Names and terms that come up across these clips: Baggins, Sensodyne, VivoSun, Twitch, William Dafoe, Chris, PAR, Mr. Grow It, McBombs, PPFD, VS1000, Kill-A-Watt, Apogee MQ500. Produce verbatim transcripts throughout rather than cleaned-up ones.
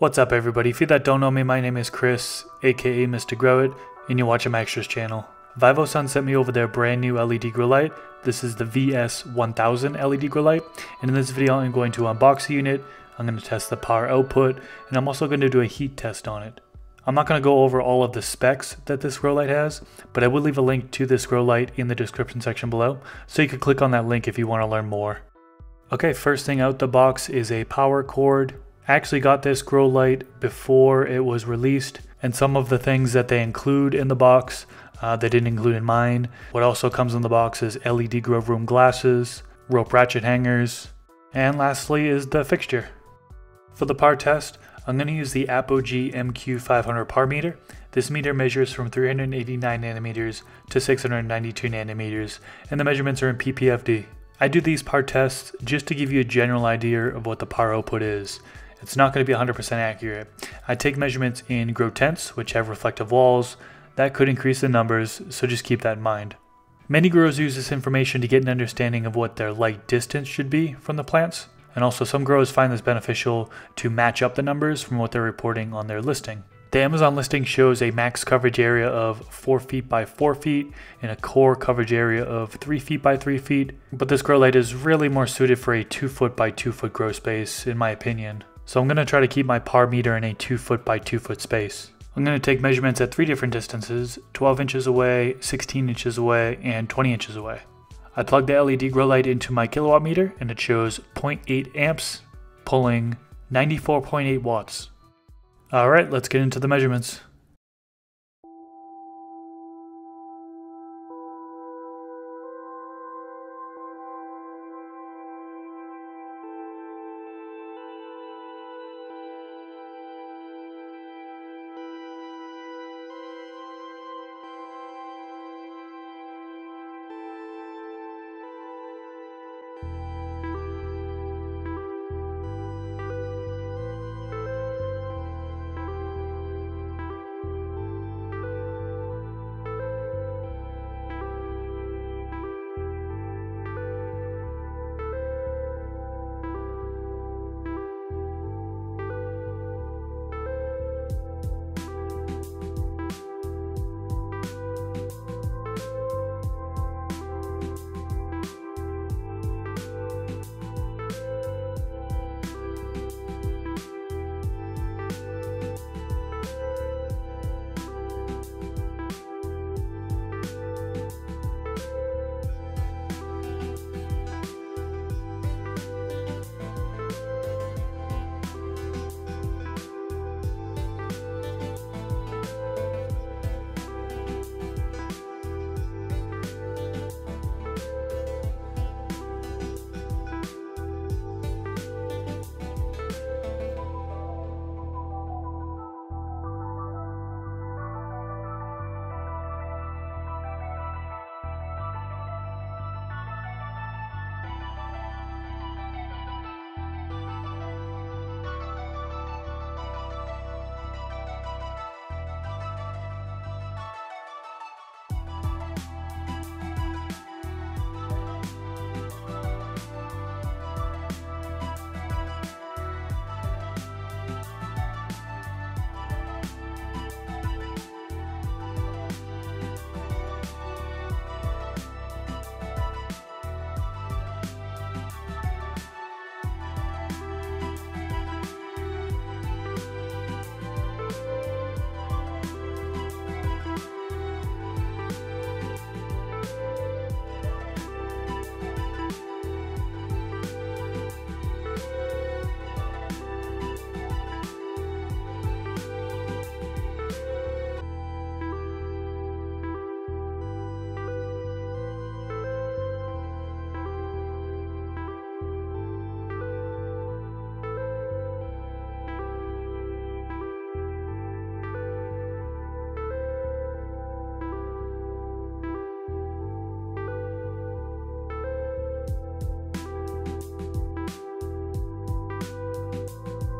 What's up everybody, if you that don't know me, my name is Chris, aka Mister Grow It, and you're watching my extras channel. VivoSun sent me over their brand new L E D grow light. This is the V S one thousand L E D grow light, and in this video I'm going to unbox the unit, I'm going to test the P A R output, and I'm also going to do a heat test on it. I'm not going to go over all of the specs that this grow light has, but I will leave a link to this grow light in the description section below, so you can click on that link if you want to learn more. Okay, first thing out the box is a power cord. I actually got this grow light before it was released, and some of the things that they include in the box uh, they didn't include in mine. What also comes in the box is L E D grow room glasses, rope ratchet hangers, and lastly is the fixture. For the P A R test, I'm going to use the Apogee M Q five hundred P A R meter. This meter measures from three hundred eighty-nine nanometers to six hundred ninety-two nanometers, and the measurements are in P P F D. I do these P A R tests just to give you a general idea of what the P A R output is. It's not going to be one hundred percent accurate. I take measurements in grow tents, which have reflective walls. That could increase the numbers, so just keep that in mind. Many growers use this information to get an understanding of what their light distance should be from the plants, and also some growers find this beneficial to match up the numbers from what they're reporting on their listing. The Amazon listing shows a max coverage area of four feet by four feet and a core coverage area of three feet by three feet, but this grow light is really more suited for a two foot by two foot grow space in my opinion. So I'm going to try to keep my P A R meter in a two foot by two foot space. I'm going to take measurements at three different distances, twelve inches away, sixteen inches away, and twenty inches away. I plugged the L E D grow light into my kilowatt meter and it shows zero point eight amps, pulling ninety-four point eight watts. Alright, let's get into the measurements.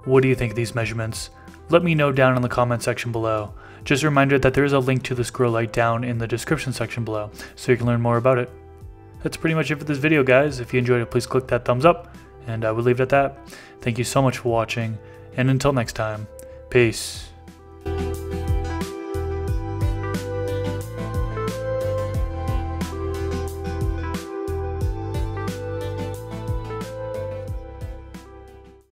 What do you think of these measurements? Let me know down in the comment section below. Just a reminder that there is a link to this grow light down in the description section below, so you can learn more about it. That's pretty much it for this video guys. If you enjoyed it, please click that thumbs up, and I will leave it at that. Thank you so much for watching, And until next time, peace.